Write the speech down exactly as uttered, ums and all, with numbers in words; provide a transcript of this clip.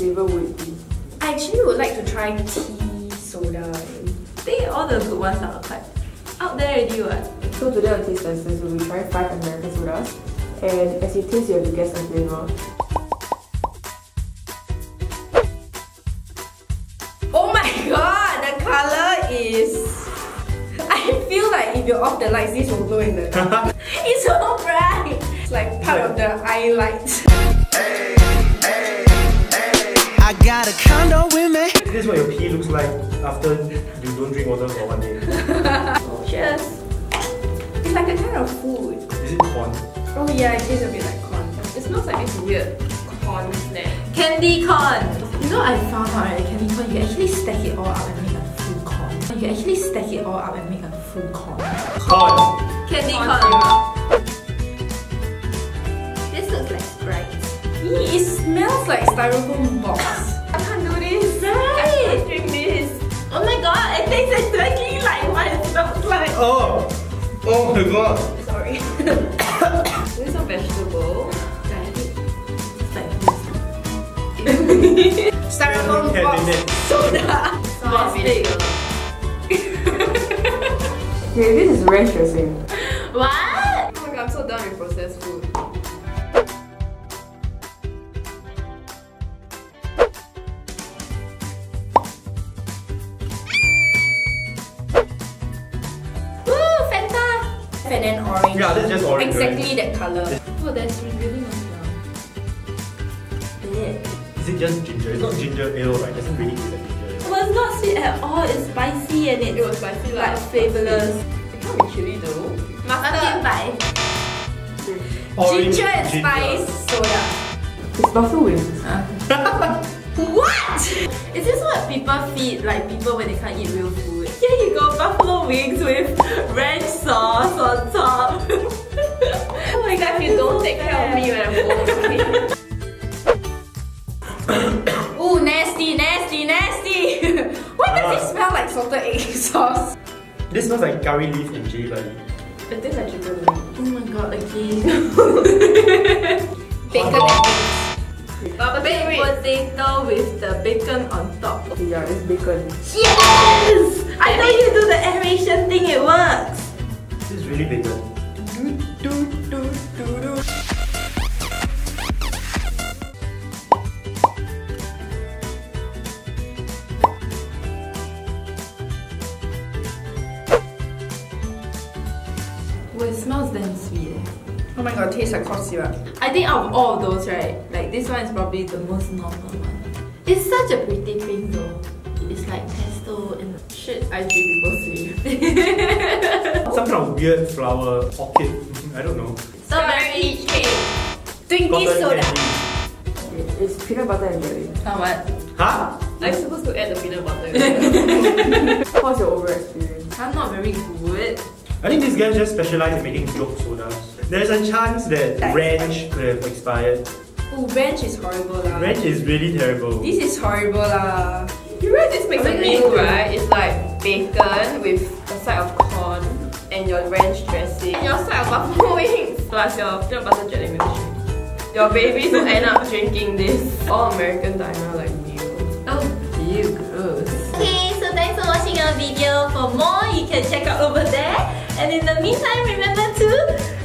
flavour would be? I actually would like to try tea, soda. And I think all the good ones are quite out there already. What? So today on Taste Testers, we'll be trying five American sodas, and as you taste, you have to guess the flavour. Oh my god, the colour is... I feel like if you're off the lights, this will glow in the... It's so bright! It's like part of the eye light. I got a condo with me. This is what your pee looks like after you don't drink water for one day. Cheers! It's like a kind of food. Is it corn? Oh yeah, it is a bit like corn. It smells like this weird corn snack. Candy corn! You know I found out, right? Candy corn, you actually stack it all up and make a full corn. You actually stack it all up and make a full corn. Corn! Candy corn! corn. This looks like Sprite. It smells like styrofoam box. I can't do this. Right. I can't drink this. Oh my god, it tastes exactly like what it smells like. Oh, oh my god. Sorry. This is a vegetable. It's like this. Styrofoam box. Soda. Plastic. Okay, this is very stressing. What? Oh my god, I'm so done with processed food. And then orange. Yeah, that's just orange. Exactly that colour. Oh, that's really nice now. Yeah. Is it just ginger? It's not ginger ale, right? It doesn't really taste like ginger ale. Well, it's not sweet at all. It's spicy and it, it was spicy like flavourless. It can't be chilli though. Mustard. Bye. Orange, ginger and ginger. Spice soda. It's buffalo wings. Huh? What? Is this what people feed like people when they can't eat real food? Here you go, buffalo wings with ranch sauce on top. Oh my god, if you don't take care of me when I'm old. Ooh, nasty, nasty, nasty! Why does uh, it smell like salted egg sauce? This smells like curry leaf and chili padi. It tastes like chicken. Oh my god, again. Bacon and baked potato with the bacon on top. Yeah, it's bacon. Yes! I thought you do the animation thing, it works! This is really bacon. Do, do, do, do, do. Well, it smells damn sweet. Oh my god, it tastes like cough syrup. I think out of all of those, right, like this one is probably the most normal one. It's such a pretty thing though. It's like pesto and shit I see people say. Some kind of weird flower orchid. I don't know. Strawberry cake. Twinkie soda. Candy. It's peanut butter and jelly. How what? Huh? I'm supposed to add the peanut butter. How's your overall experience? I'm not very good. I think these guys just specialize in making joke sodas. There's a chance that ranch could have expired. Oh, ranch is horrible lah. Ranch is really terrible. This is horrible lah. You realize this makes a meal, right? It's like bacon with a side of corn and your ranch dressing and your side of buffalo wings plus your peanut butter jelly milkshake. Your babies will end up drinking this. All American diner like you. Oh, you gross. Okay, so thanks for watching our video. For more, you can check out over there. And in the meantime, remember to